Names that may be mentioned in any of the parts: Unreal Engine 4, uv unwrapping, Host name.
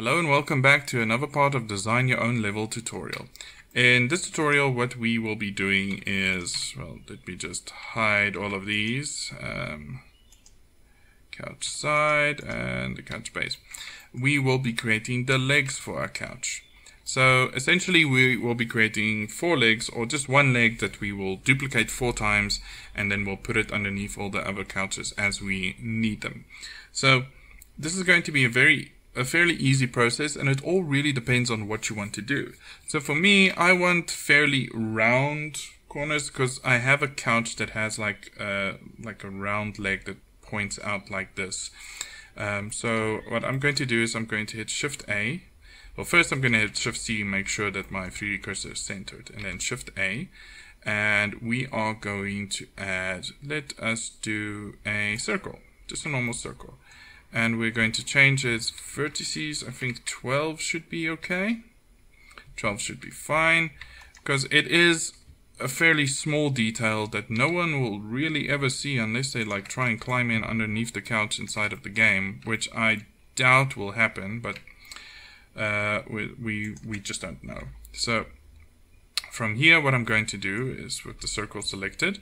Hello and welcome back to another part of Design Your Own Level tutorial. In this tutorial what we will be doing is, well, let me just hide all of these. Couch side and the couch base. We will be creating the legs for our couch. So essentially we will be creating four legs, or just one leg that we will duplicate four times, and then we'll put it underneath all the other couches as we need them. So this is going to be a fairly easy process, and it all really depends on what you want to do. So for me, I want fairly round corners because I have a couch that has like a round leg that points out like this. So what I'm going to do is I'm going to hit Shift A. Well, first I'm going to hit Shift C, make sure that my 3D cursor is centered, and then Shift A, and we are going to add, let us do a circle, just a normal circle. And we're going to change its vertices. I think 12 should be okay. 12 should be fine, because it is a fairly small detail that no one will really ever see unless they like try and climb in underneath the couch inside of the game, which I doubt will happen, but we just don't know. So from here what I'm going to do is, with the circle selected,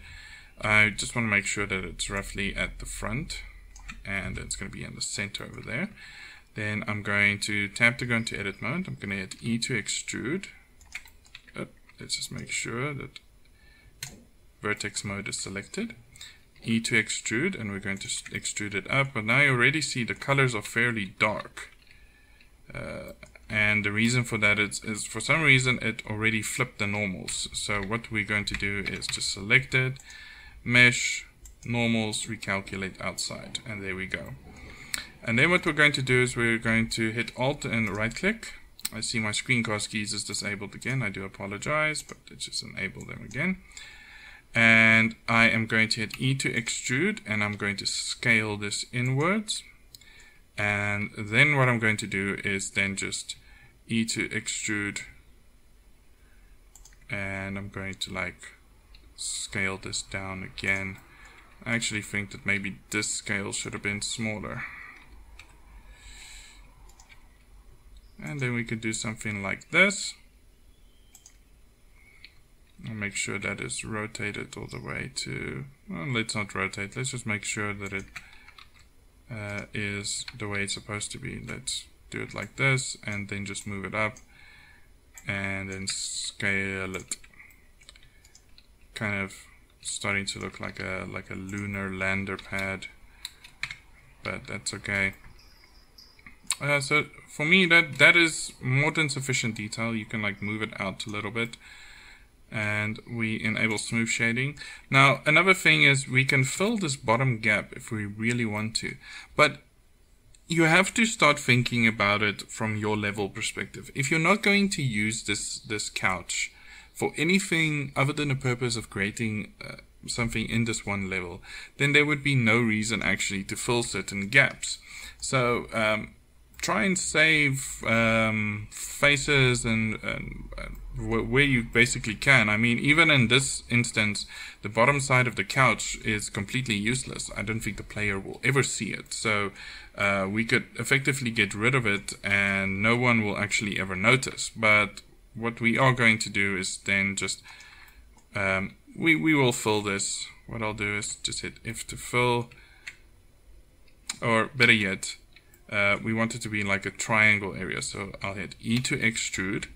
I just want to make sure that it's roughly at the front, and it's going to be in the center over there. Then I'm going to tap to go into edit mode. I'm going to hit E to extrude. Let's just make sure that vertex mode is selected. E to extrude, and we're going to extrude it up. But now you already see the colors are fairly dark. And the reason for that is for some reason it already flipped the normals. So what we're going to do is just select it, mesh, normals, recalculate outside, and there we go. And then what we're going to do is we're going to hit Alt and right click. I see my screencast keys is disabled again, I do apologize, but let's just enable them again. And I am going to hit E to extrude, and I'm going to scale this inwards. And then what I'm going to do is then just E to extrude, and I'm going to like scale this down again. I actually think that maybe this scale should have been smaller. And then we could do something like this. And make sure that is rotated all the way to... Well, let's not rotate, let's just make sure that it is the way it's supposed to be. Let's do it like this, and then just move it up, and then scale it. Kind of starting to look like a lunar lander pad, but that's okay. So for me that is more than sufficient detail. You can like move it out a little bit, and we enable smooth shading. Now another thing is we can fill this bottom gap if we really want to, but you have to start thinking about it from your level perspective. If you're not going to use this couch for anything other than the purpose of creating something in this one level, then there would be no reason actually to fill certain gaps. So try and save faces and where you basically can. I mean, even in this instance, the bottom side of the couch is completely useless. I don't think the player will ever see it. So we could effectively get rid of it and no one will actually ever notice. But what we are going to do is then just, we will fill this. What I'll do is just hit F to fill, or better yet, we want it to be like a triangle area. So I'll hit E to extrude,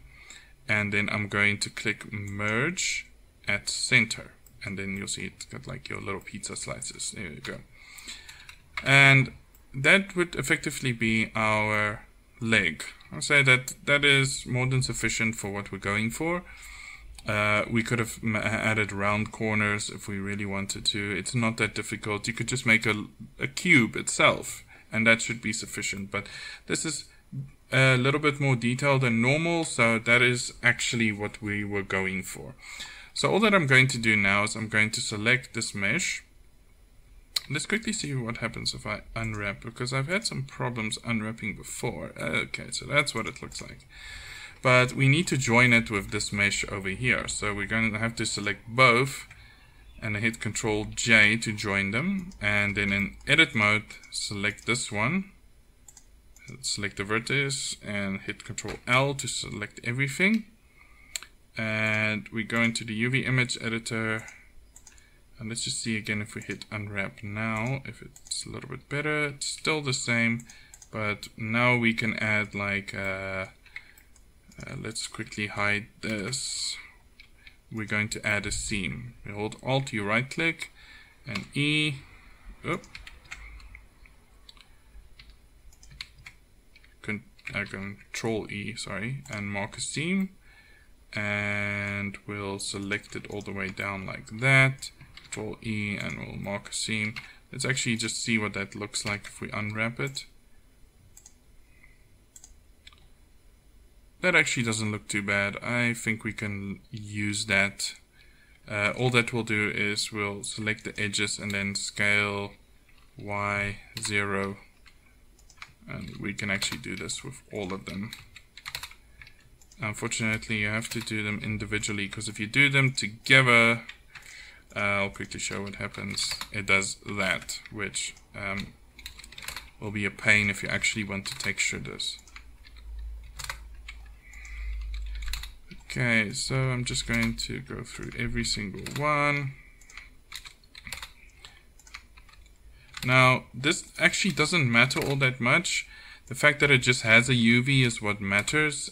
and then I'm going to click merge at center. And then you'll see it's got like your little pizza slices. There you go. And that would effectively be our leg. I'll say that is more than sufficient for what we're going for. We could have added round corners if we really wanted to. It's not that difficult. You could just make a cube itself, and that should be sufficient. But this is a little bit more detailed than normal, so that is actually what we were going for. So all that I'm going to do now is I'm going to select this mesh. Let's quickly see what happens if I unwrap, because I've had some problems unwrapping before. Okay, so that's what it looks like. But we need to join it with this mesh over here. So we're going to have to select both and hit Ctrl J to join them. And then in edit mode, select this one, select the vertex and hit Ctrl+L to select everything. And we go into the UV image editor. And let's just see again if we hit unwrap now, if it's a little bit better. It's still the same, but now we can add like, let's quickly hide this. We're going to add a seam. We hold Alt, you right click, and E. Oop. Control E, sorry, and mark a seam. And we'll select it all the way down like that. Control E, and we'll mark a seam. Let's actually just see what that looks like if we unwrap it. That actually doesn't look too bad. I think we can use that. All that we'll do is we'll select the edges and then scale Y0. And we can actually do this with all of them. Unfortunately, you have to do them individually, because if you do them together, I'll quickly show what happens. It does that, which will be a pain if you actually want to texture this. Okay, so I'm just going to go through every single one. Now, this actually doesn't matter all that much. The fact that it just has a UV is what matters,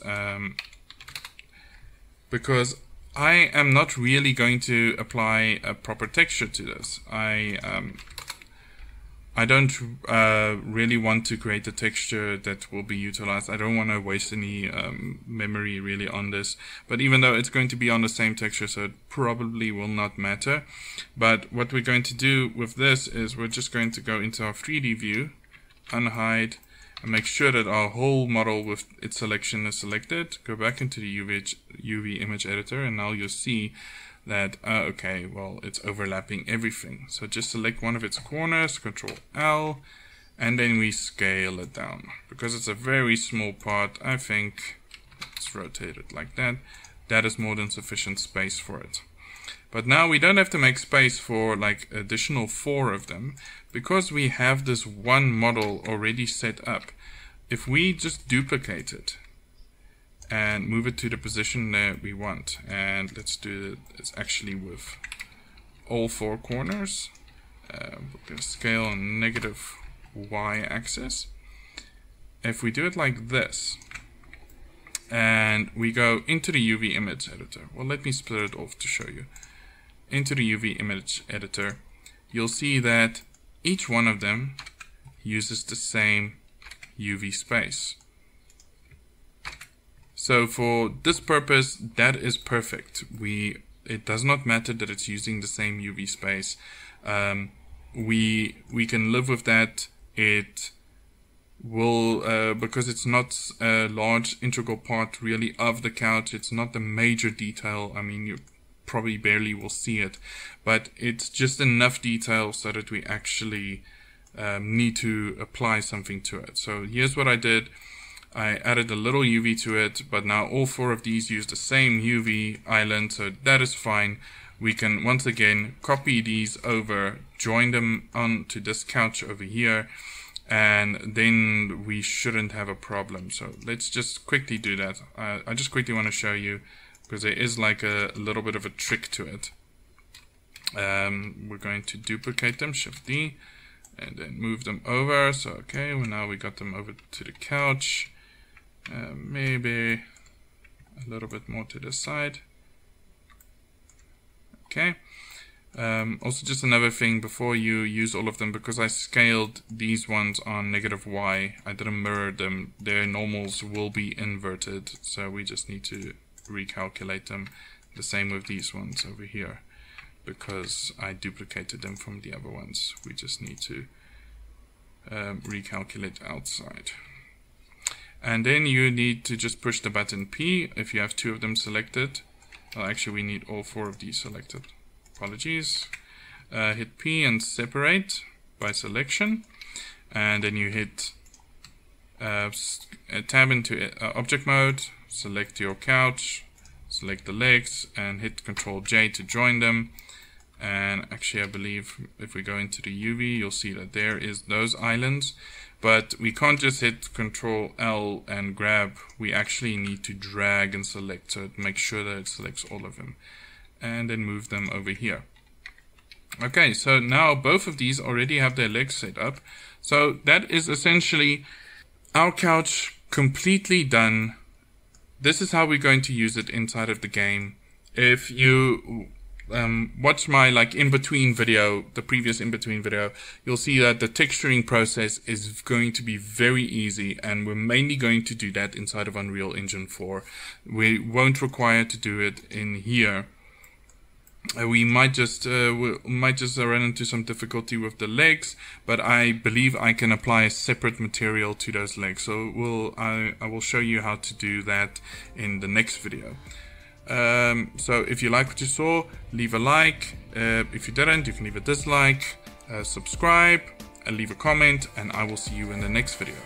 because I am not really going to apply a proper texture to this. I don't really want to create a texture that will be utilized. I don't want to waste any memory really on this. But even though it's going to be on the same texture, so it probably will not matter. But what we're going to do with this is we're just going to go into our 3D view, unhide, and make sure that our whole model with its selection is selected. Go back into the UV image editor, and now you'll see that, okay, well, it's overlapping everything. So just select one of its corners, Ctrl+L, and then we scale it down. Because it's a very small part, I think, let's rotate it like that. That is more than sufficient space for it. But now we don't have to make space for like additional 4 of them, because we have this one model already set up. If we just duplicate it, and move it to the position that we want. And let's do it actually with all 4 corners. We're going to scale on negative y-axis. If we do it like this, and we go into the UV image editor. Well, let me split it off to show you. Into the UV image editor, you'll see that each one of them uses the same UV space. So for this purpose, that is perfect. It does not matter that it's using the same UV space. We can live with that. It will, because it's not a large integral part really of the couch. It's not the major detail. I mean, you probably barely will see it, but it's just enough detail so that we actually need to apply something to it. So here's what I did. I added a little UV to it, but now all 4 of these use the same UV island, so that is fine. We can once again copy these over, join them onto this couch over here, and then we shouldn't have a problem. So let's just quickly do that. I just quickly want to show you, because there is like a little bit of a trick to it. We're going to duplicate them, Shift D, and then move them over. So okay, well, now we got them over to the couch. Maybe a little bit more to the side. Okay. Also just another thing before you use all of them, because I scaled these ones on negative Y, I didn't mirror them. Their normals will be inverted, so we just need to recalculate them. The same with these ones over here, because I duplicated them from the other ones. We just need to recalculate outside. And then you need to just push the button P if you have 2 of them selected. Well, actually, we need all 4 of these selected. Apologies. Hit P and separate by selection. And then you hit tab into object mode, select your couch, select the legs, and hit Ctrl J to join them. And actually, I believe if we go into the UV, you'll see that there is those islands. But we can't just hit Control L and grab. We actually need to drag and select. So make sure that it selects all of them. And then move them over here. Okay, so now both of these already have their legs set up. So that is essentially our couch completely done. This is how we're going to use it inside of the game. If you watch my in-between video, the previous in-between video, you'll see that the texturing process is going to be very easy, and we're mainly going to do that inside of Unreal Engine 4. We won't require to do it in here. We might just run into some difficulty with the legs, but I believe I can apply a separate material to those legs. So I will show you how to do that in the next video. So if you like what you saw, leave a like. If you didn't, you can leave a dislike, subscribe, leave a comment, and I will see you in the next video.